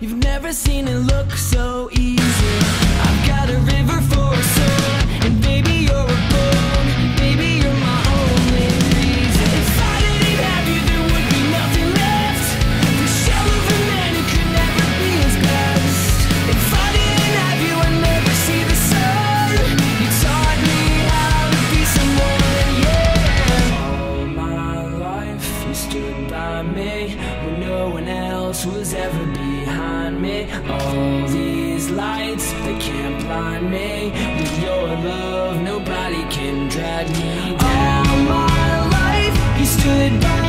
You've never seen it look so easy. I've got a river for a soul, and baby you're a bone. Baby you're my only reason. If I didn't have you, there would be nothing left. The shell of a man who could never be his best. If I didn't have you, I'd never see the sun. You taught me how to be someone, yeah. All my life you stood by me when no one else was ever being. All these lights, they can't blind me. With your love, nobody can drag me down. All my life, you stood by me.